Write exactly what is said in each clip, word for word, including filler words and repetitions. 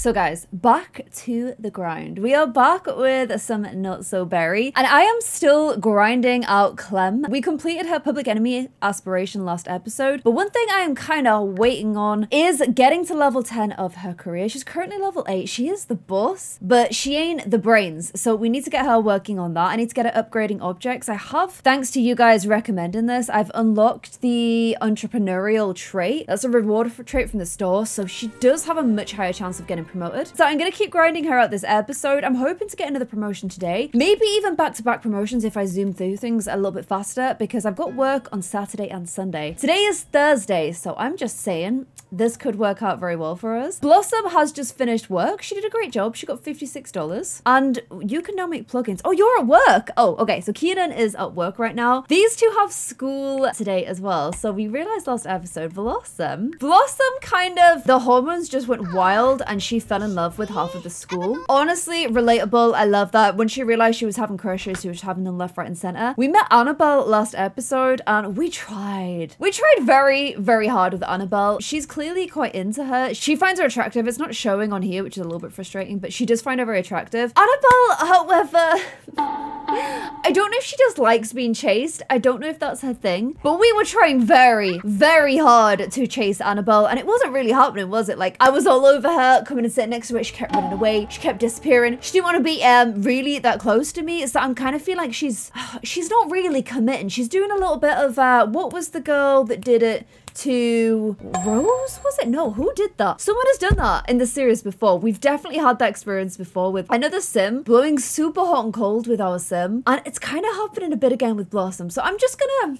So guys, back to the grind. We are back with some Not So Berry, and I am still grinding out Clem. We completed her public enemy aspiration last episode, but one thing I am kind of waiting on is getting to level ten of her career. She's currently level eight. She is the boss, but she ain't the brains, so we need to get her working on that. I need to get her upgrading objects. I have, thanks to you guys recommending this, I've unlocked the entrepreneurial trait. That's a reward for trait from the store, so she does have a much higher chance of getting promoted. So I'm gonna keep grinding her out this episode. I'm hoping to get another promotion today, maybe even back-to-back promotions if I zoom through things a little bit faster, because I've got work on Saturday and Sunday. Today is Thursday, so I'm just saying this could work out very well for us. Blossom has just finished work. She did a great job. She got fifty-six dollars, and you can now make plugins. Oh, you're at work. Oh, okay, so Keenan is at work right now. These two have school today as well, so we realized last episode, Blossom. Blossom kind of, the hormones just went wild, and she fell in love with half of the school. Honestly, relatable. I love that. When she realized she was having crushes, she was having them left, right, and center. We met Annabelle last episode, and we tried. We tried very, very hard with Annabelle. She's clearly quite into her. She finds her attractive. It's not showing on here, which is a little bit frustrating, but she does find her very attractive. Annabelle, however, I don't know if she just likes being chased. I don't know if that's her thing, but we were trying very, very hard to chase Annabelle, and it wasn't really happening, was it? Like, I was all over her, coming and sitting next to her. She kept running away. She kept disappearing. She didn't want to be um, really that close to me. So I'm kind of feel like she's, she's not really committing. She's doing a little bit of, uh, what was the girl that did it? To Rose, was it? No, who did that? Someone has done that in the series before. We've definitely had that experience before with another sim blowing super hot and cold with our sim, and it's kind of happening a bit again with Blossom. So I'm just gonna,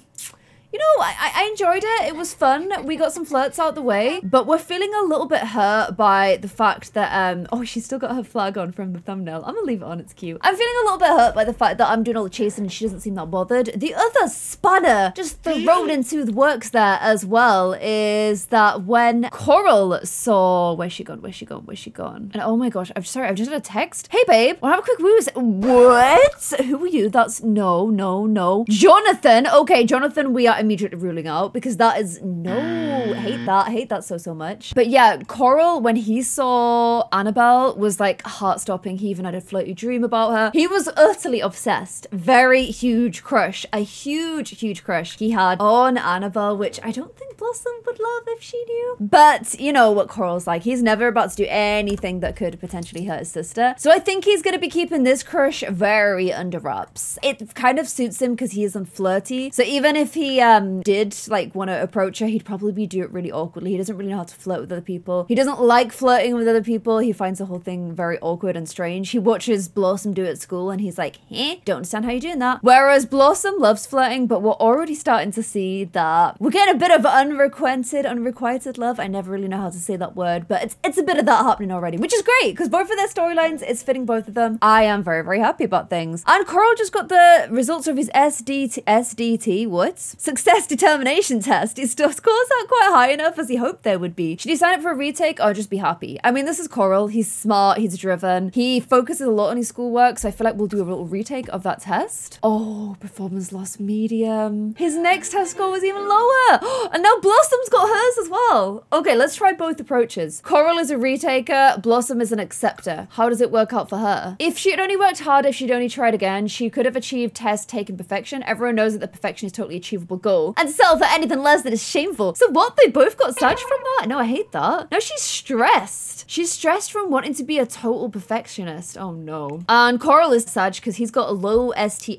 you know, I, I enjoyed it. It was fun. We got some flirts out the way, but we're feeling a little bit hurt by the fact that, um, oh, she's still got her flag on from the thumbnail. I'm gonna leave it on, it's cute. I'm feeling a little bit hurt by the fact that I'm doing all the chasing and she doesn't seem that bothered. The other spanner just thrown into the works there as well is that when Coral saw, where's she gone, where's she gone, where's she gone? And oh my gosh, I'm sorry, I've just had a text. Hey babe, wanna have a quick woo? What? Who are you? That's, no, no, no. Jonathan, okay, Jonathan, we are immediately ruling out, because that is no, hate that, hate that so so much. But yeah, Coral, when he saw Annabelle, was like heart-stopping. He even had a floaty dream about her. He was utterly obsessed. Very huge crush, a huge huge crush he had on Annabelle, which I don't think Blossom would love if she knew, but you know what Coral's like. He's never about to do anything that could potentially hurt his sister, so I think he's gonna be keeping this crush very under wraps. It kind of suits him because he isn't flirty, so even if he um did like want to approach her, he'd probably be do it really awkwardly. He doesn't really know how to flirt with other people. He doesn't like flirting with other people. He finds the whole thing very awkward and strange. He watches Blossom do it at school and he's like, eh, don't understand how you're doing that. Whereas Blossom loves flirting, but we're already starting to see that we're getting a bit of unrequited unrequited love. I never really know how to say that word, but it's it's a bit of that happening already, which is great because both of their storylines, it's fitting both of them. I am very very happy about things. And Coral just got the results of his S D T S D T what? Success determination test. His scores aren't quite high enough as he hoped they would be. Should he sign up for a retake or just be happy? I mean, this is Coral. He's smart. He's driven. He focuses a lot on his schoolwork, so I feel like we'll do a little retake of that test. Oh, performance loss medium. His next test score was even lower. And now Blossom's got hers as well. Okay, let's try both approaches. Coral is a retaker. Blossom is an acceptor. How does it work out for her? If she had only worked hard, if she'd only tried again, she could have achieved test taken perfection. Everyone knows that the perfection is totally achievable goal, and sell for anything less than is shameful. So what? They both got such from that? No, I hate that. No, she's stressed. She's stressed from wanting to be a total perfectionist. Oh no. And Coral is such because he's got a low S D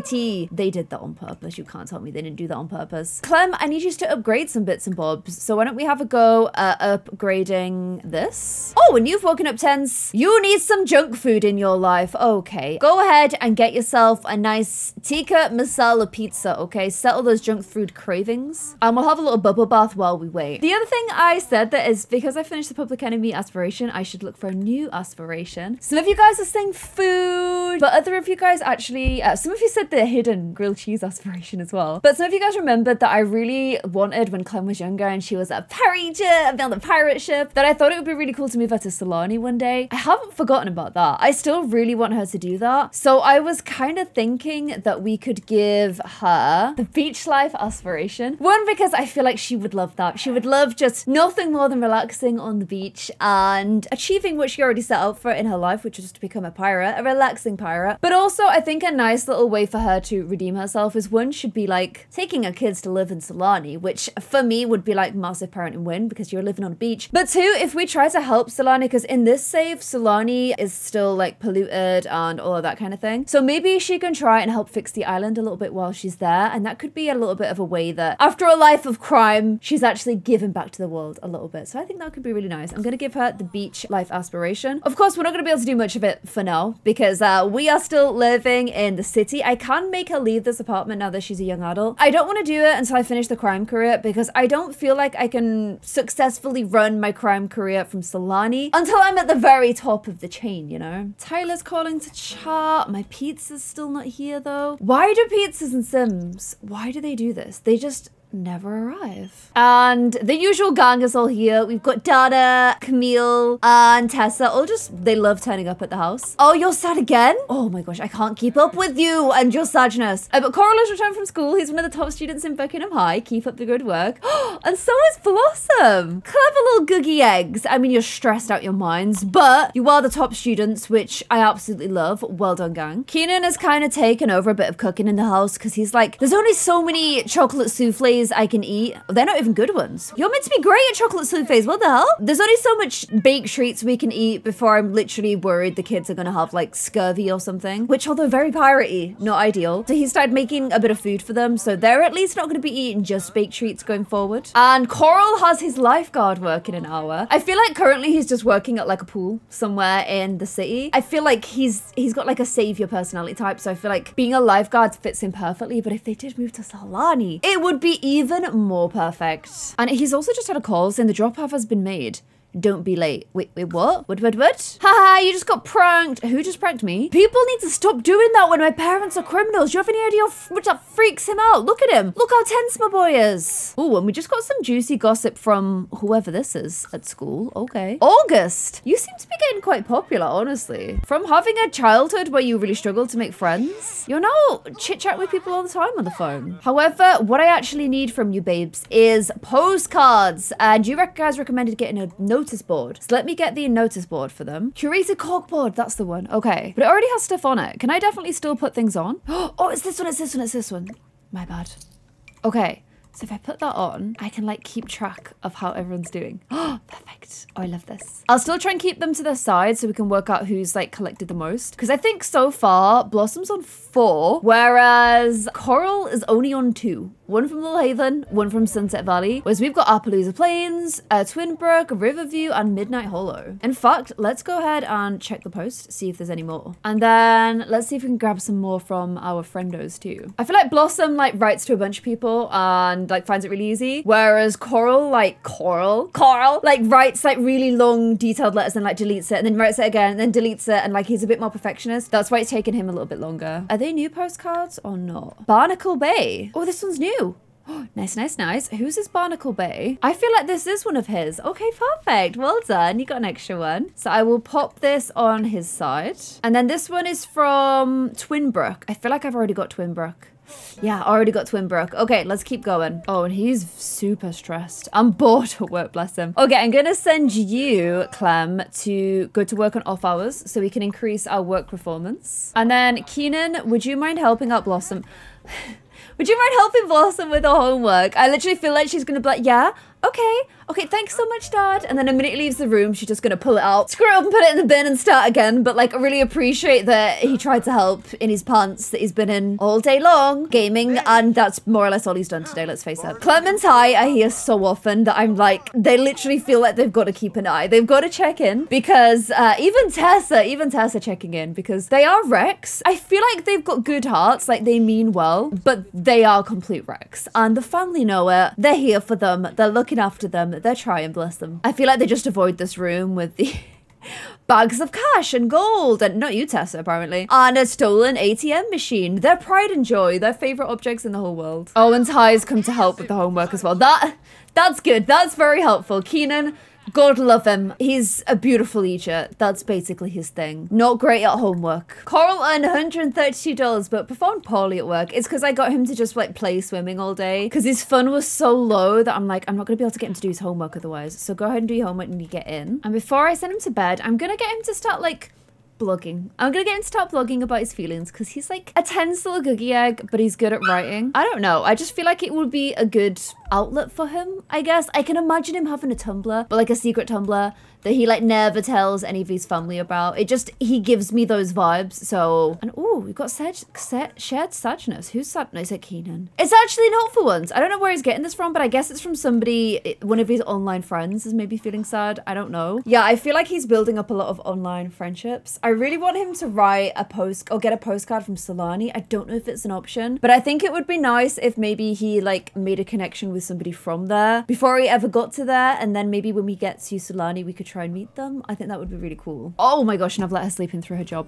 T. They did that on purpose. You can't tell me they didn't do that on purpose. Clem, I need you to upgrade some bits and bobs. So why don't we have a go at upgrading this? Oh, and you've woken up tense. You need some junk food in your life. Okay. Go ahead and get yourself a nice tikka masala pizza. Okay, settle those junk food cravings. And we'll have a little bubble bath while we wait. The other thing I said that is because I finished the public enemy aspiration, I should look for a new aspiration. Some of you guys are saying food, but other of you guys actually, uh, some of you said the hidden grilled cheese aspiration as well. But some of you guys remembered that I really wanted when Clem was younger and she was a pirate ship, on the pirate ship, that I thought it would be really cool to move her to Sulani one day. I haven't forgotten about that. I still really want her to do that. So I was kind of thinking that we could give her the beach life aspiration. One, because I feel like she would love that. She would love just nothing more than relaxing on the beach and achieving what she already set out for in her life, which is to become a pirate, a relaxing pirate. But also, I think a nice little way for her to redeem herself is one should be like taking her kids to live in Sulani, which for me would be like massive parenting win because you're living on a beach. But two, if we try to help Sulani, because in this save, Sulani is still like polluted and all of that kind of thing. So maybe she can try and help fix the island a little bit while she's there. And that could be a little bit of a way that after a life of crime, she's actually given back to the world a little bit. So I think that could be really nice. I'm going to give her the beach life aspiration. Of course, we're not going to be able to do much of it for now because uh, we are still living in the city. I can make her leave this apartment now that she's a young adult. I don't want to do it until I finish the crime career because I don't feel like I can successfully run my crime career from Sulani until I'm at the very top of the chain, you know? Tyler's calling to chat. My pizza's still not here though. Why do pizzas and Sims, why do they do this? They just never arrive. And the usual gang is all here. We've got Dada, Camille, and Tessa. All just, they love turning up at the house. Oh, you're sad again? Oh my gosh, I can't keep up with you and your sadness. Uh, but Coral has returned from school. He's one of the top students in Buckingham High. Keep up the good work. And so is Blossom. Clever little googie eggs. I mean, you're stressed out your minds, but you are the top students, which I absolutely love. Well done, gang. Keenan has kind of taken over a bit of cooking in the house because he's like, there's only so many chocolate souffles I can eat. They're not even good ones. You're meant to be great at chocolate souffles. What the hell? There's only so much baked treats we can eat before I'm literally worried the kids are gonna have like scurvy or something, which although very piratey, not ideal. So he started making a bit of food for them. So they're at least not gonna be eating just baked treats going forward. And Coral has his lifeguard work in an hour. I feel like currently he's just working at like a pool somewhere in the city. I feel like he's he's got like a savior personality type. So I feel like being a lifeguard fits him perfectly. But if they did move to Sulani, it would be even more perfect. And he's also just had a call saying the drop-off has been made. Don't be late. Wait, wait, what? What, what, what? Haha, you just got pranked. Who just pranked me? People need to stop doing that when my parents are criminals. Do you have any idea what that freaks him out? Look at him. Look how tense my boy is. Oh, and we just got some juicy gossip from whoever this is at school. Okay. August. You seem to be getting quite popular, honestly. From having a childhood where you really struggled to make friends, you're now chit-chatting with people all the time on the phone. However, what I actually need from you, babes, is postcards. And you guys recommended getting a note Notice board. So let me get the notice board for them. Curated corkboard, that's the one. Okay, but it already has stuff on it. Can I definitely still put things on? Oh, it's this one, it's this one, it's this one. My bad. Okay, so if I put that on, I can like keep track of how everyone's doing. Oh, perfect. Oh, I love this. I'll still try and keep them to the side so we can work out who's like collected the most. Because I think so far, Blossom's on four, whereas Coral is only on two. One from Little Haven, one from Sunset Valley, whereas we've got Appaloosa Plains, uh, Twinbrook, Riverview, and Midnight Hollow. In fact, let's go ahead and check the post, see if there's any more. And then let's see if we can grab some more from our friendos too. I feel like Blossom like writes to a bunch of people and like finds it really easy, whereas Coral, like Coral, Coral, like writes like really long detailed letters and like deletes it and then writes it again and then deletes it and like he's a bit more perfectionist. That's why it's taken him a little bit longer. Are they new postcards or not? Barnacle Bay. Oh, this one's new. Oh, nice, nice, nice. Who's this Barnacle Bay? I feel like this is one of his. Okay, perfect. Well done. You got an extra one. So I will pop this on his side. And then this one is from Twinbrook. I feel like I've already got Twinbrook. Yeah, already got Twinbrook. Okay, let's keep going. Oh, and he's super stressed. I'm bored at work, bless him. Okay, I'm gonna send you, Clem, to go to work on off hours so we can increase our work performance. And then Keenan, would you mind helping out Blossom? Would you mind helping Blossom with her homework? I literally feel like she's gonna be like, yeah, okay, okay, thanks so much, Dad. And then the minute he leaves the room, she's just gonna pull it out, screw it up and put it in the bin and start again. But like, I really appreciate that he tried to help in his pants that he's been in all day long, gaming, and that's more or less all he's done today, let's face it. Clemens High, I hear so often that I'm like, they literally feel like they've got to keep an eye. They've got to check in because uh, even Tessa, even Tessa checking in because they are wrecks. I feel like they've got good hearts, like they mean well, but they are complete wrecks. And the family know it. They're here for them. They're looking after them. They're trying, bless them. I feel like they just avoid this room with the bags of cash and gold, and not you, Tessa, apparently, and a stolen A T M machine. Their pride and joy, their favorite objects in the whole world. Oh, and Ty's come to help with the homework as well. That, that's good. That's very helpful. Keenan, God love him. He's a beautiful teacher. That's basically his thing. Not great at homework. Coral earned one hundred thirty-two dollars, but performed poorly at work. It's because I got him to just like play swimming all day because his fun was so low that I'm like, I'm not gonna be able to get him to do his homework otherwise. So go ahead and do your homework and you get in. And before I send him to bed, I'm gonna get him to start like blogging. I'm gonna get him to start blogging about his feelings because he's like a tense little googie egg, but he's good at writing. I don't know. I just feel like it would be a good outlet for him, I guess. I can imagine him having a Tumblr, but like a secret Tumblr that he like never tells any of his family about. It just, he gives me those vibes, so. And ooh, we've got sag shared sadness. Who's sad? No, is it Keenan? It's actually not for once. I don't know where he's getting this from, but I guess it's from somebody, it, one of his online friends is maybe feeling sad. I don't know. Yeah, I feel like he's building up a lot of online friendships. I really want him to write a post or get a postcard from Sulani. I don't know if it's an option, but I think it would be nice if maybe he like made a connection with with somebody from there before he ever got to there, and then maybe when we get to Sulani we could try and meet them. I think that would be really cool. Oh my gosh, and I've let her sleep in through her job.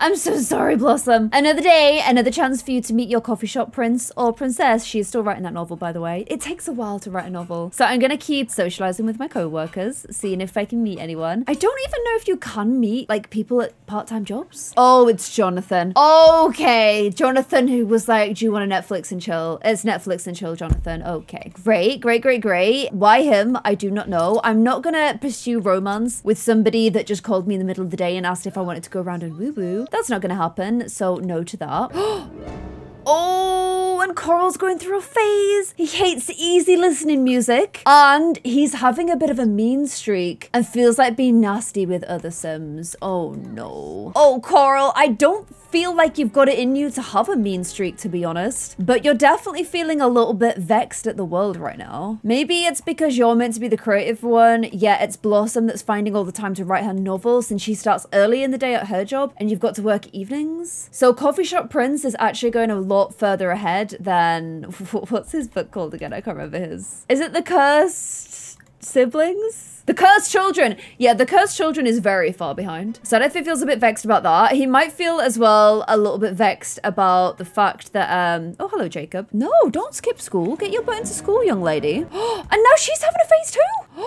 I'm so sorry, Blossom. Another day, another chance for you to meet your coffee shop prince or princess. She is still writing that novel, by the way. It takes a while to write a novel. So I'm gonna keep socializing with my co-workers, seeing if I can meet anyone. I don't even know if you can meet like people at part-time jobs. Oh, it's Jonathan. Okay, Jonathan, who was like, do you want a Netflix and chill? It's Netflix and chill, Jonathan. Okay. Great, great, great, great. Why him? I do not know. I'm not gonna pursue romance with somebody that just called me in the middle of the day and asked if I wanted to go around and woo-woo. That's not gonna happen, so no to that. Oh, and Coral's going through a phase. He hates easy listening music and he's having a bit of a mean streak and feels like being nasty with other Sims. Oh no. Oh, Coral, I don't feel like you've got it in you to have a mean streak, to be honest, but you're definitely feeling a little bit vexed at the world right now. Maybe it's because you're meant to be the creative one, yet it's Blossom that's finding all the time to write her novel since she starts early in the day at her job and you've got to work evenings. So Coffee Shop Prince is actually going a lot lot further ahead than, what's his book called again? I can't remember his. Is it The Cursed Siblings? The Cursed Children! Yeah, The Cursed Children is very far behind. So I don't know if he feels a bit vexed about that. He might feel as well a little bit vexed about the fact that, um... oh, hello, Jacob. No, don't skip school. Get your butt into school, young lady. And now she's having a phase too!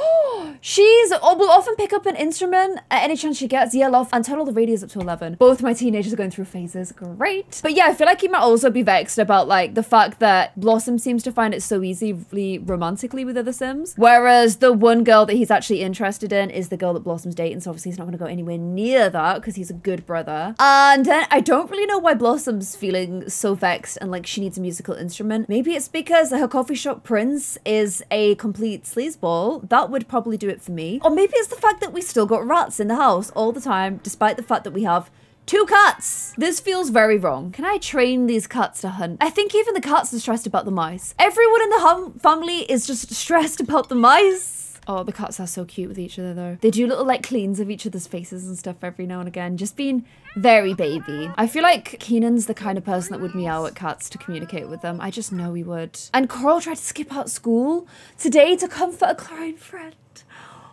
She's... oh, will often pick up an instrument at any chance she gets, yell off, and turn all the radios up to eleven. Both my teenagers are going through phases. Great. But yeah, I feel like he might also be vexed about, like, the fact that Blossom seems to find it so easily romantically with other Sims, whereas the one girl that he's actually interested in is the girl that Blossom's dating, so obviously he's not going to go anywhere near that because he's a good brother. And then I don't really know why Blossom's feeling so vexed and like she needs a musical instrument. Maybe it's because her coffee shop prince is a complete sleazeball. That would probably do it for me. Or maybe it's the fact that we still got rats in the house all the time, despite the fact that we have two cats. This feels very wrong. Can I train these cats to hunt? I think even the cats are stressed about the mice. Everyone in the family is just stressed about the mice. Oh, the cats are so cute with each other though. They do little like cleans of each other's faces and stuff every now and again, just being very baby. I feel like Keenan's the kind of person that would meow at cats to communicate with them. I just know he would. And Coral tried to skip out school today to comfort a crying friend.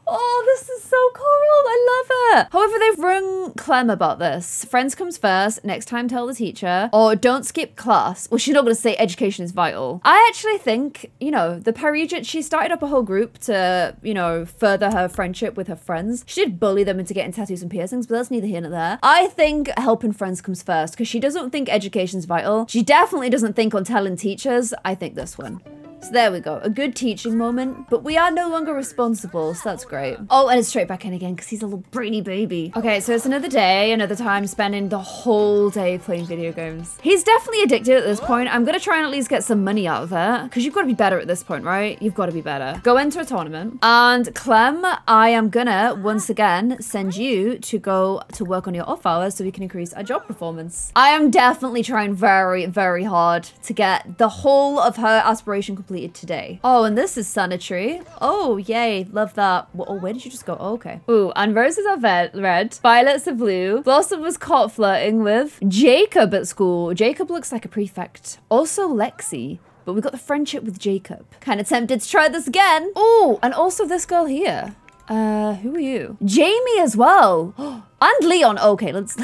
Oh, this is so Coral. I love it. However, they've rung Clem about this. Friends comes first. Next time, tell the teacher. Or don't skip class. Well, she's not going to say education is vital. I actually think, you know, the Parijit, she started up a whole group to, you know, further her friendship with her friends. She did bully them into getting tattoos and piercings, but that's neither here nor there. I think helping friends comes first because she doesn't think education is vital. She definitely doesn't think on telling teachers. I think this one. So there we go, a good teaching moment, but we are no longer responsible, so that's great. Oh, and it's straight back in again because he's a little brainy baby. Okay, so it's another day, another time spending the whole day playing video games. He's definitely addicted at this point. I'm gonna try and at least get some money out of it because you've got to be better at this point, right? You've got to be better. Go into a tournament. And Clem, I am gonna once again send you to go to work on your off hours so we can increase our job performance. I am definitely trying very, very hard to get the whole of her aspiration complete today. Oh, and this is sanitary. Oh, yay. Love that. Oh, where did you just go? Oh, okay. Ooh, and roses are red. Violets are blue. Blossom was caught flirting with Jacob at school. Jacob looks like a prefect. Also Lexi. But we got the friendship with Jacob. Kind of tempted to try this again. Oh, and also this girl here. Uh, who are you? Jamie as well. And Leon. Okay, let's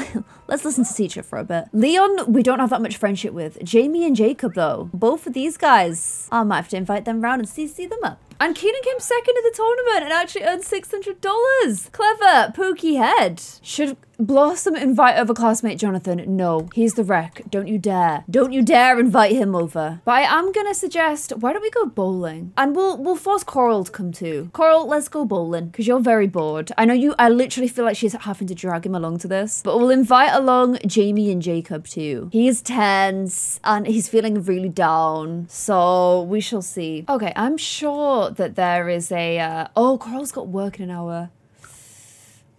let's listen to teacher for a bit. Leon, we don't have that much friendship with. Jamie and Jacob though. Both of these guys. I might have to invite them round and C C them up. And Keenan came second in the tournament and actually earned six hundred dollars. Clever, pooky head. Should Blossom invite over classmate Jonathan? No, he's the wreck. Don't you dare. Don't you dare invite him over. But I am gonna suggest, why don't we go bowling? And we'll we'll force Coral to come too. Coral, let's go bowling, because you're very bored. I know you, I literally feel like she's having to drag him along to this, but we'll invite along Jamie and Jacob too. He is tense and he's feeling really down, so we shall see. Okay, I'm sure that there is a, uh, oh, Coral's got work in an hour.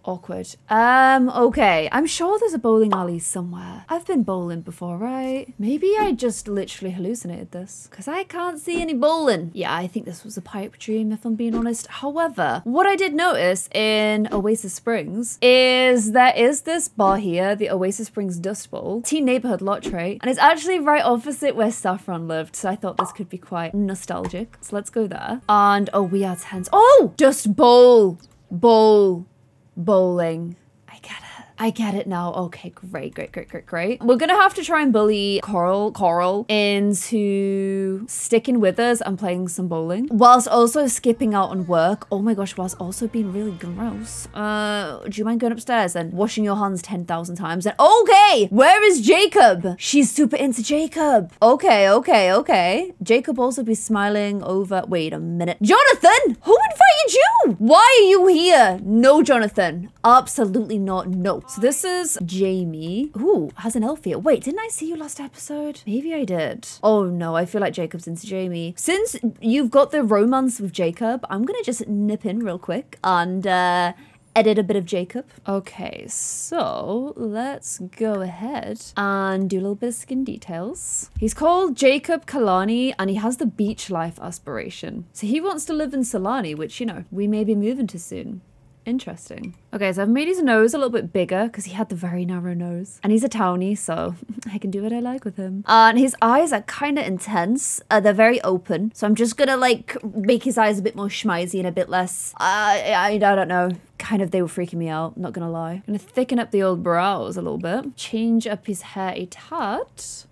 Awkward. Um, okay. I'm sure there's a bowling alley somewhere. I've been bowling before, right? Maybe I just literally hallucinated this because I can't see any bowling. Yeah, I think this was a pipe dream if I'm being honest. However, what I did notice in Oasis Springs is there is this bar here, the Oasis Springs Dust Bowl, teen neighborhood lot trait, and it's actually right opposite where Saffron lived. So I thought this could be quite nostalgic. So let's go there. And oh, we are tense. Oh, Dust Bowl, bowl. Bowling. I get it. I get it now. Okay, great, great, great, great, great. We're gonna have to try and bully Coral, Coral into sticking with us and playing some bowling, whilst also skipping out on work. Oh my gosh, whilst also being really gross. Uh, do you mind going upstairs and washing your hands ten thousand times? And okay, where is Jacob? She's super into Jacob. Okay, okay, okay. Jacob also be smiling over. Wait a minute, Jonathan. Who invited you? Why are you here? No, Jonathan. Absolutely not. No. So this is Jamie, who has an elf here. Wait, didn't I see you last episode? Maybe I did. Oh no, I feel like Jacob's into Jamie. Since you've got the romance with Jacob, I'm gonna just nip in real quick and uh, edit a bit of Jacob. Okay, so let's go ahead and do a little bit of skin details. He's called Jacob Kalani and he has the beach life aspiration. So he wants to live in Sulani, which, you know, we may be moving to soon. Interesting. Okay, so I've made his nose a little bit bigger because he had the very narrow nose. And he's a townie, so I can do what I like with him. Uh, and his eyes are kind of intense. Uh, they're very open. So I'm just going to like make his eyes a bit more schmizzy and a bit less, uh, I, I don't know. Kind of, they were freaking me out, not gonna lie. I'm gonna thicken up the old brows a little bit. Change up his hair a tad.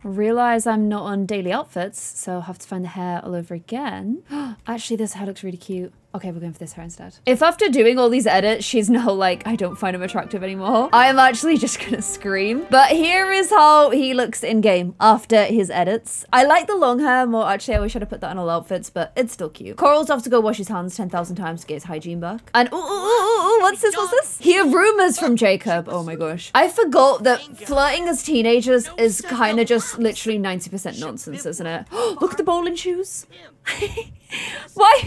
Realize I'm not on daily outfits, so I'll have to find the hair all over again. Actually, this hair looks really cute. Okay, we're going for this hair instead. If after doing all these edits, she's now like, I don't find him attractive anymore, I'm actually just gonna scream. But here is how he looks in game after his edits. I like the long hair more. Actually, I wish I'd have put that on all outfits, but it's still cute. Coral's off to go wash his hands ten thousand times to get his hygiene back. And ooh, ooh, ooh, ooh, what's this, what's this? Hear rumors from Jacob. Oh my gosh. I forgot that flirting as teenagers is kind of just literally ninety percent nonsense, isn't it? Look at the bowling shoes. Why,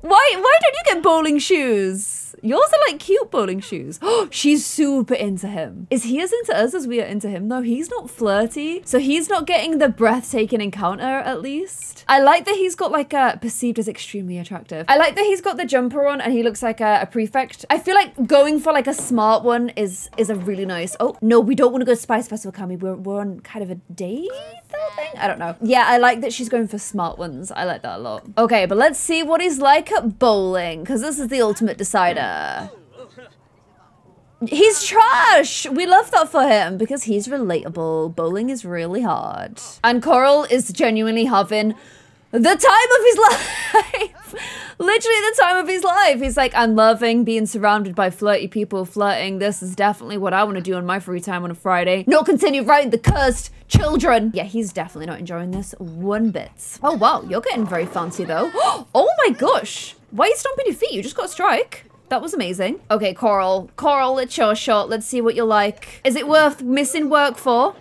why, why don't you get bowling shoes? Yours are like cute bowling shoes. Oh, she's super into him. Is he as into us as we are into him though? He's not flirty. So he's not getting the breathtaking encounter at least. I like that he's got like a perceived as extremely attractive. I like that he's got the jumper on and he looks like a, a prefect. I feel like going for like a smart one is, is a really nice. Oh no, we don't want to go to Spice Festival, Cammy. We're, we're on kind of a date thing. I don't know. Yeah, I like that she's going for smart ones. I like that a lot. Okay, but let's see what he's like at bowling, because this is the ultimate decider. He's trash! We love that for him, because he's relatable. Bowling is really hard. And Coral is genuinely having the time of his life! Literally the time of his life! He's like, I'm loving being surrounded by flirty people, flirting. This is definitely what I want to do on my free time on a Friday. Not continue writing The Cursed Children. Yeah, he's definitely not enjoying this one bit. Oh wow, you're getting very fancy though. Oh my gosh! Why are you stomping your feet? You just got a strike. That was amazing. Okay, Coral. Coral, it's your shot. Let's see what you're like. Is it worth missing work for?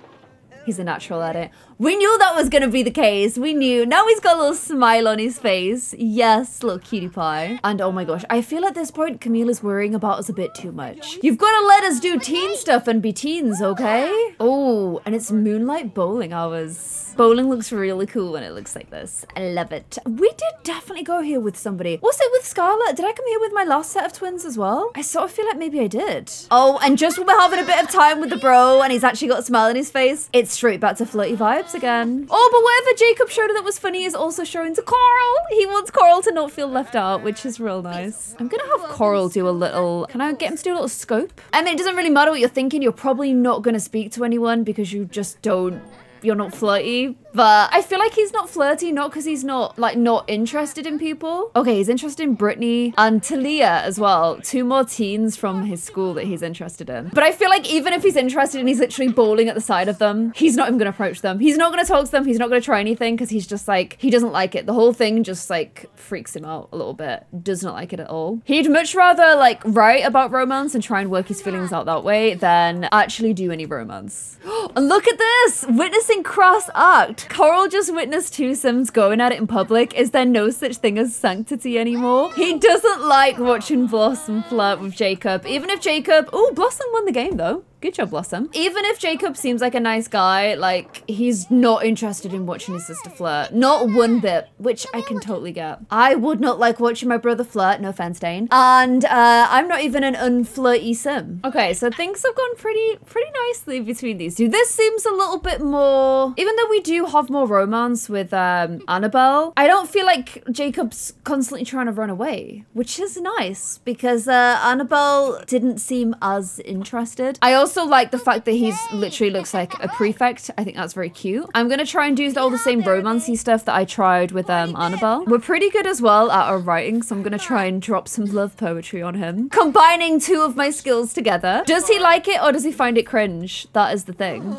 He's a natural at it. We knew that was gonna be the case. We knew. Now he's got a little smile on his face. Yes, little cutie pie. And oh my gosh, I feel at this point, Camille is worrying about us a bit too much. You've gotta let us do teen stuff and be teens, okay? Oh, and it's moonlight bowling hours. Bowling looks really cool when it looks like this. I love it. We did definitely go here with somebody. Was it with Scarlett? Did I come here with my last set of twins as well? I sort of feel like maybe I did. Oh, and just when we're having a bit of time with the bro and he's actually got a smile on his face, it's straight back to flirty vibes again. Oh, but whatever Jacob showed her that was funny is also shown to Coral. He wants Coral to not feel left out, which is real nice. I'm gonna have Coral do a little, can I get him to do a little scope? I mean, it doesn't really matter what you're thinking. You're probably not gonna speak to anyone because you just don't you're not flirty. But I feel like he's not flirty, not because he's not, like, not interested in people. Okay, he's interested in Brittany and Talia as well. Two more teens from his school that he's interested in. But I feel like even if he's interested and he's literally bawling at the side of them, he's not even gonna approach them. He's not gonna talk to them. He's not gonna try anything because he's just like, he doesn't like it. The whole thing just like freaks him out a little bit. Does not like it at all. He'd much rather like write about romance and try and work his feelings out that way than actually do any romance. And look at this! Witnessing cross act. Coral just witnessed two Sims going at it in public. Is there no such thing as sanctity anymore? He doesn't like watching Blossom flirt with Jacob. Even if Jacob... Oh, Blossom won the game though. Good job, Blossom. Even if Jacob seems like a nice guy, like, he's not interested in watching his sister flirt. Not one bit, which I can totally get. I would not like watching my brother flirt, no offense, Dane. And uh, I'm not even an unflirty sim. Okay, so things have gone pretty pretty nicely between these two. This seems a little bit more... Even though we do have more romance with um, Annabelle, I don't feel like Jacob's constantly trying to run away, which is nice, because uh, Annabelle didn't seem as interested. I also also like the fact that he's literally looks like a prefect. I think that's very cute. I'm gonna try and do all the same romancey stuff that I tried with um, Annabelle. We're pretty good as well at our writing, so I'm gonna try and drop some love poetry on him. Combining two of my skills together. Does he like it or does he find it cringe? That is the thing.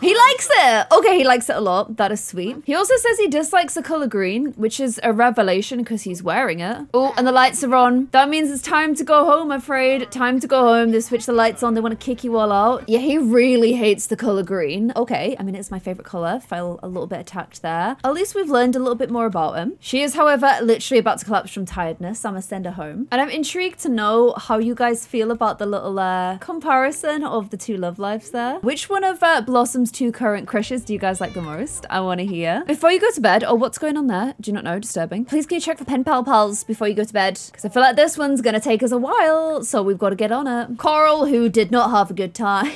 He likes it! Okay, he likes it a lot. That is sweet. He also says he dislikes the color green, which is a revelation because he's wearing it. Oh, and the lights are on. That means it's time to go home, I'm afraid. Time to go home. They switch the lights on. They want to kick you all out. Yeah, he really hates the color green. Okay, I mean, it's my favorite color. Feel a little bit attacked there. At least we've learned a little bit more about him. She is, however, literally about to collapse from tiredness. I'm gonna send her home. And I'm intrigued to know how you guys feel about the little uh, comparison of the two love lives there. Which one of uh, Blossom's two current crushes do you guys like the most? I want to hear. Before you go to bed, or what's going on there? Do you not know? Disturbing. Please can you check for pen pal pals before you go to bed? Because I feel like this one's gonna take us a while, so we've got to get on it. Coral, who did not have a good time.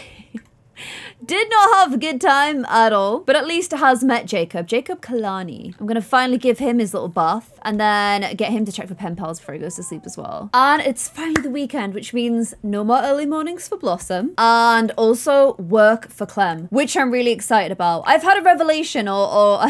Did not have a good time at all, but at least has met Jacob. Jacob Kalani. I'm gonna finally give him his little bath and then get him to check for pen pals before he goes to sleep as well. And it's finally the weekend, which means no more early mornings for Blossom and also work for Clem, which I'm really excited about. I've had a revelation or... or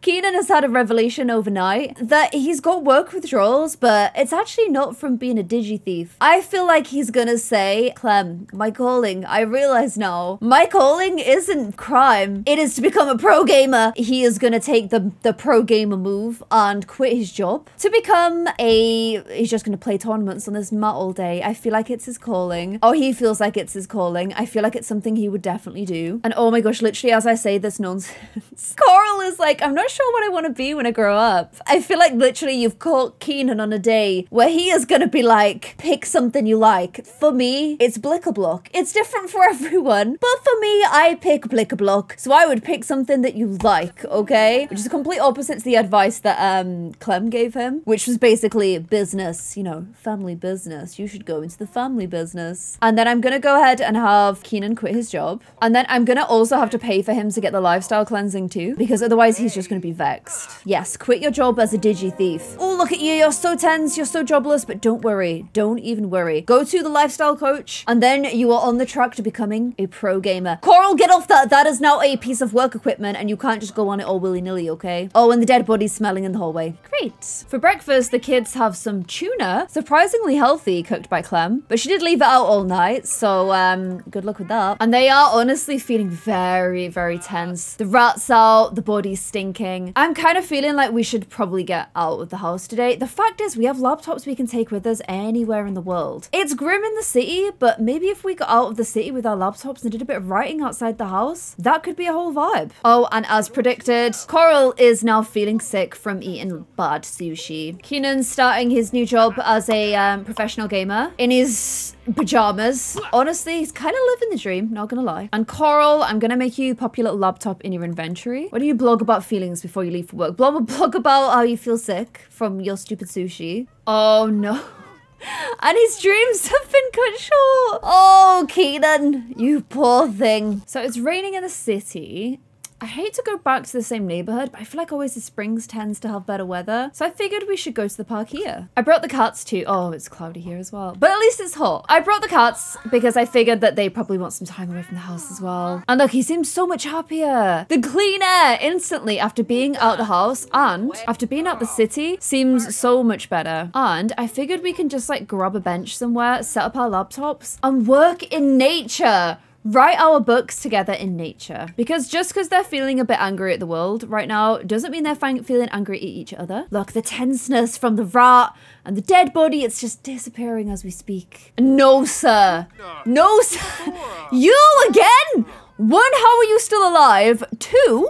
Keenan has had a revelation overnight that he's got work withdrawals, but it's actually not from being a digi thief. I feel like he's gonna say, Clem, my calling, I realize now, my calling isn't crime. It is to become a pro gamer. He is gonna take the, the pro gamer move and quit his job to become a, he's just gonna play tournaments on this mat all day. I feel like it's his calling. Oh, he feels like it's his calling. I feel like it's something he would definitely do. And oh my gosh, literally as I say this nonsense, Coral is like, I'm not sure what I want to be when I grow up. I feel like literally you've caught Keenan on a day where he is gonna be like, pick something you like. For me, it's Blickablock. It's different for everyone, but for me, I pick Blickablock. So I would pick something that you like, okay? Which is the complete opposite to the advice that um Clem gave him, which was basically business, you know, family business. You should go into the family business. And then I'm gonna go ahead and have Keenan quit his job. And then I'm gonna also have to pay for him to get the lifestyle cleansing too, because otherwise he's just gonna be vexed. Yes, quit your job as a digi thief. Oh, look at you, you're so tense, you're so jobless, but don't worry, don't even worry. Go to the lifestyle coach and then you are on the track to becoming a pro gamer. Coral, get off that. That is now a piece of work equipment and you can't just go on it all willy-nilly, okay? Oh, and the dead body's smelling in the hallway. Great. For breakfast, the kids have some tuna, surprisingly healthy, cooked by Clem, but she did leave it out all night, so um, good luck with that. And they are honestly feeling very, very tense. The rat's out, the body's stinking. I'm kind of feeling like we should probably get out of the house today. The fact is we have laptops we can take with us anywhere in the world. It's grim in the city, but maybe if we got out of the city with our laptops and did a bit of writing outside the house, that could be a whole vibe. Oh, and as predicted, Coral is now feeling sick from eating bad sushi. Keenan's starting his new job as a um, professional gamer in his pajamas. Honestly, he's kind of living the dream, not gonna lie. And Coral, I'm gonna make you pop your little laptop in your inventory. What do you blog about feelings before you leave for work? Blog, blog about how you feel sick from your stupid sushi. Oh no. And his dreams have been cut short. Oh, Keenan, you poor thing. So it's raining in the city. I hate to go back to the same neighborhood, but I feel like Oasis Springs tends to have better weather. So I figured we should go to the park here. I brought the cats too. Oh, it's cloudy here as well, but at least it's hot. I brought the cats because I figured that they probably want some time away from the house as well. And look, he seems so much happier. The clean air instantly after being out the house and after being out the city seems so much better. And I figured we can just like grab a bench somewhere, set up our laptops and work in nature. Write our books together in nature. Because just because they're feeling a bit angry at the world right now doesn't mean they're feeling angry at each other. Look, the tenseness from the rat and the dead body, it's just disappearing as we speak. No, sir. No, sir. You again? One, how are you still alive? Two,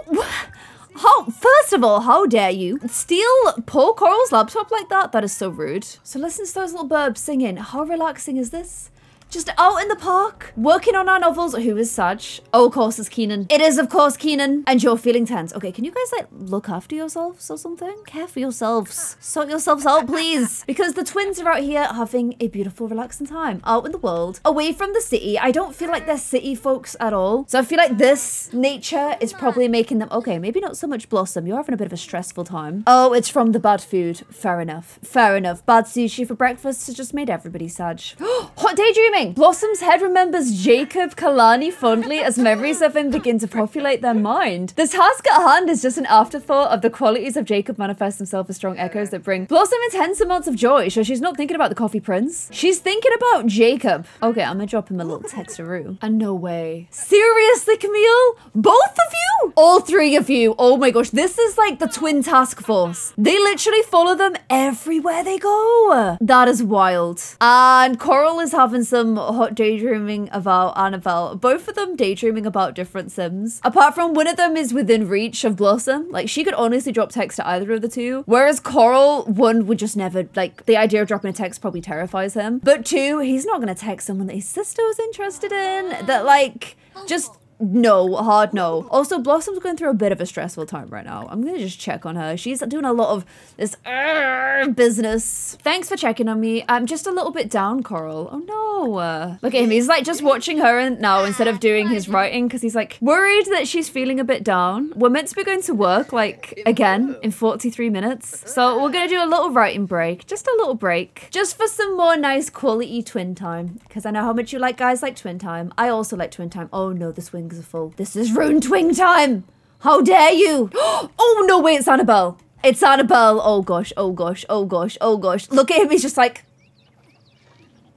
how, first of all, how dare you steal poor Coral's laptop like that? That is so rude. So listen to those little burbs singing. How relaxing is this? Just out in the park, working on our novels. Who is Saj? Oh, of course, it's Keenan. It is, of course, Keenan. And you're feeling tense. Okay, can you guys, like, look after yourselves or something? Care for yourselves. Sort yourselves out, please. Because the twins are out here having a beautiful, relaxing time. Out in the world. Away from the city. I don't feel like they're city folks at all. So I feel like this nature is probably making them... Okay, maybe not so much Blossom. You're having a bit of a stressful time. Oh, it's from the bad food. Fair enough. Fair enough. Bad sushi for breakfast has just made everybody sad. Hot daydreaming. Blossom's head remembers Jacob Kalani fondly as memories of him begin to populate their mind. The task at hand is just an afterthought of the qualities of Jacob manifest himself as strong echoes that bring Blossom intense amounts of joy. So she's not thinking about the coffee prince. She's thinking about Jacob. Okay, I'm gonna drop him a little textaroo. And no way. Seriously, Camille? Both of you? All three of you. Oh my gosh, this is like the twin task force. They literally follow them everywhere they go. That is wild. And Coral is having some hot daydreaming about Annabelle. Both of them daydreaming about different Sims. Apart from one of them is within reach of Blossom. Like, she could honestly drop text to either of the two. Whereas Coral, one would just never, like, the idea of dropping a text probably terrifies him. But two, he's not gonna text someone that his sister was interested in. That, like, just... No, hard no. Also, Blossom's going through a bit of a stressful time right now. I'm gonna just check on her. She's doing a lot of this uh, business. Thanks for checking on me. I'm just a little bit down, Coral. Oh no. Uh, look at him, he's like just watching her now instead of doing his writing because he's like worried that she's feeling a bit down. We're meant to be going to work like again in forty-three minutes. So we're gonna do a little writing break, just a little break, just for some more nice quality twin time. Because I know how much you like guys like twin time. I also like twin time. Oh no, this wing are full. This is ruined twin time! How dare you! Oh no, wait, it's Annabelle! It's Annabelle! Oh gosh, oh gosh, oh gosh, oh gosh. Look at him, he's just like...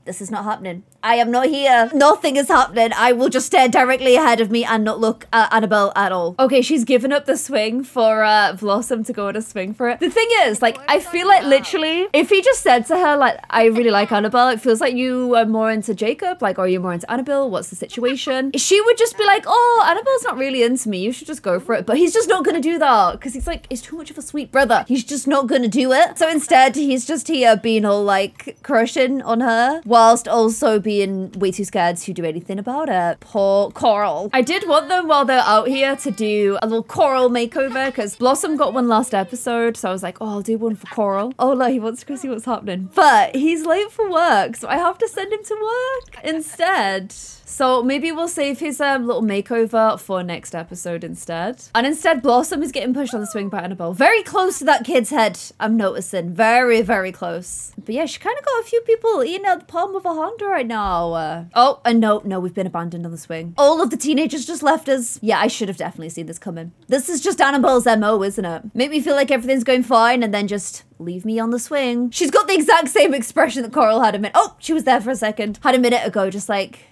This is not happening. I am not here. Nothing is happening. I will just stare directly ahead of me and not look at Annabelle at all. Okay, she's given up the swing for uh, Blossom to go on a swing for it. The thing is, like, I feel like literally, if he just said to her, like, I really like Annabelle, it feels like you are more into Jacob. Like, are you more into Annabelle? What's the situation? She would just be like, oh, Annabelle's not really into me. You should just go for it. But he's just not going to do that because he's like, he's too much of a sweet brother. He's just not going to do it. So instead, he's just here being all like crushing on her. Whilst also being way too scared to do anything about it. Poor Coral. I did want them while they're out here to do a little Coral makeover because Blossom got one last episode. So I was like, oh, I'll do one for Coral. Oh, no, he wants to go see what's happening. But he's late for work, so I have to send him to work instead. So maybe we'll save his um, little makeover for next episode instead. And instead, Blossom is getting pushed on the swing by Annabelle. Very close to that kid's head, I'm noticing. Very, very close. But yeah, she kind of got a few people eating out the palm of a hand right now. Uh, oh, and no, no, we've been abandoned on the swing. All of the teenagers just left us. Yeah, I should have definitely seen this coming. This is just Annabelle's M O, isn't it? Make me feel like everything's going fine and then just... leave me on the swing. She's got the exact same expression that Coral had a minute. Oh, she was there for a second. Had a minute ago, just like...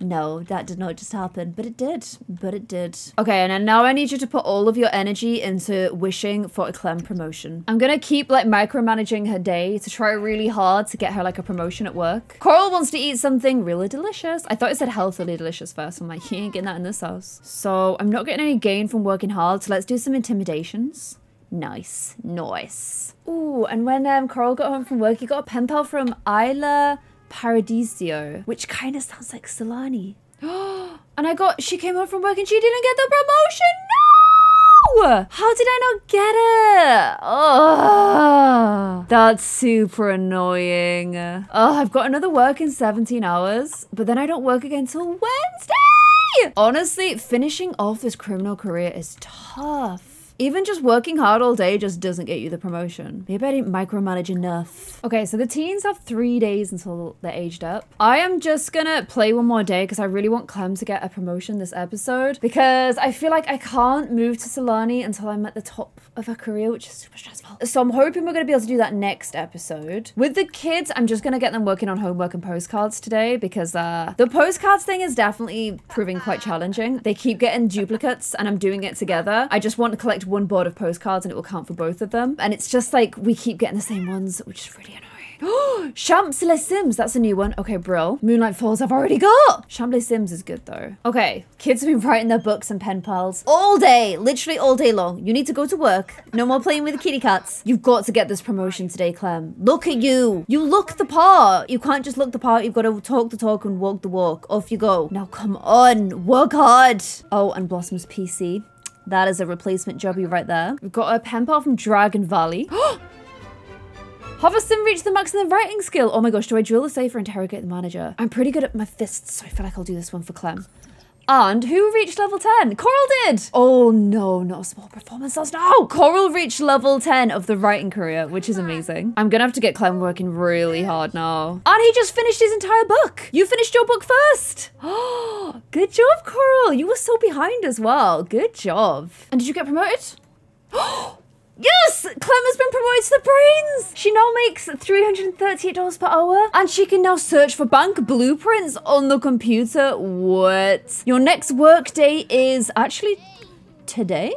No, that did not just happen, but it did, but it did. Okay, and now I need you to put all of your energy into wishing for a Clem promotion. I'm gonna keep like micromanaging her day to try really hard to get her like a promotion at work. Coral wants to eat something really delicious. I thought it said healthily delicious first. I'm like, you ain't getting that in this house. So I'm not getting any gain from working hard. So let's do some intimidations. Nice, nice. Ooh, and when um, Coral got home from work, he got a pen pal from Isla Paradiso, which kind of sounds like Sulani. And I got, she came home from work and she didn't get the promotion. No! How did I not get it? Oh, that's super annoying. Oh, I've got another work in seventeen hours, but then I don't work again till Wednesday. Honestly, finishing off this criminal career is tough. Even just working hard all day just doesn't get you the promotion. Maybe I didn't micromanage enough. Okay, so the teens have three days until they're aged up. I am just gonna play one more day because I really want Clem to get a promotion this episode because I feel like I can't move to Sulani until I'm at the top of her career, which is super stressful. So I'm hoping we're gonna be able to do that next episode. With the kids, I'm just gonna get them working on homework and postcards today because uh, the postcards thing is definitely proving quite challenging. They keep getting duplicates and I'm doing it together. I just want to collect one board of postcards and it will count for both of them. And it's just like, we keep getting the same ones, which is really annoying. Oh, Champs Les Sims, that's a new one. Okay, brill. Moonlight Falls I've already got. Champs Les Sims is good though. Okay, kids have been writing their books and pen pals all day, literally all day long. You need to go to work. No more playing with the kitty cats. You've got to get this promotion today, Clem. Look at you. You look the part. You can't just look the part. You've got to talk the talk and walk the walk. Off you go. Now come on, work hard. Oh, and Blossom's P C. That is a replacement jobby right there. We've got a pen pal from Dragon Valley. Have a sim reach the maximum writing skill. Oh my gosh, do I drill the safe or interrogate the manager? I'm pretty good at my fists, so I feel like I'll do this one for Clem. And who reached level ten? Coral did! Oh no, not a small performance loss. No! Coral reached level ten of the writing career, which is amazing. I'm gonna have to get Clem working really hard now. And he just finished his entire book! You finished your book first! Oh, good job, Coral! You were so behind as well. Good job. And did you get promoted? Oh! Yes! Clem has been promoted to the brains! She now makes three hundred thirty-eight dollars per hour and she can now search for bank blueprints on the computer. What? Your next work day is actually today?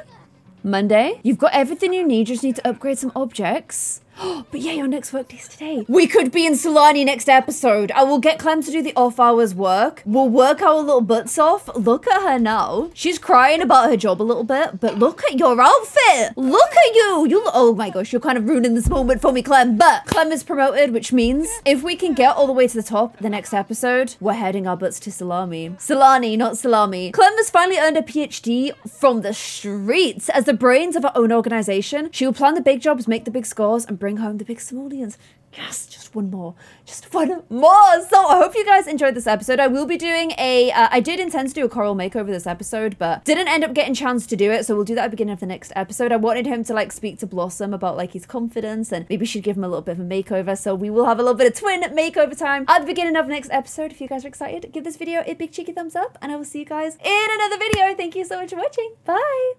Monday? You've got everything you need, you just need to upgrade some objects. But yeah, your next work day is today. We could be in Sulani next episode. I will get Clem to do the off-hours work. We'll work our little butts off. Look at her now. She's crying about her job a little bit, but look at your outfit. Look at you. You. Oh my gosh, you're kind of ruining this moment for me, Clem. But Clem is promoted, which means if we can get all the way to the top the next episode, we're heading our butts to Sulani. Sulani, not salami. Clem has finally earned a P H D from the streets. As the brains of her own organization, she will plan the big jobs, make the big scores, and bring Bring home the big simoleons. Yes, just one more. Just one more. So I hope you guys enjoyed this episode. I will be doing a, uh, I did intend to do a Coral makeover this episode, but didn't end up getting a chance to do it. So we'll do that at the beginning of the next episode. I wanted him to like speak to Blossom about like his confidence and maybe she'd give him a little bit of a makeover. So we will have a little bit of twin makeover time at the beginning of the next episode. If you guys are excited, give this video a big cheeky thumbs up and I will see you guys in another video. Thank you so much for watching. Bye.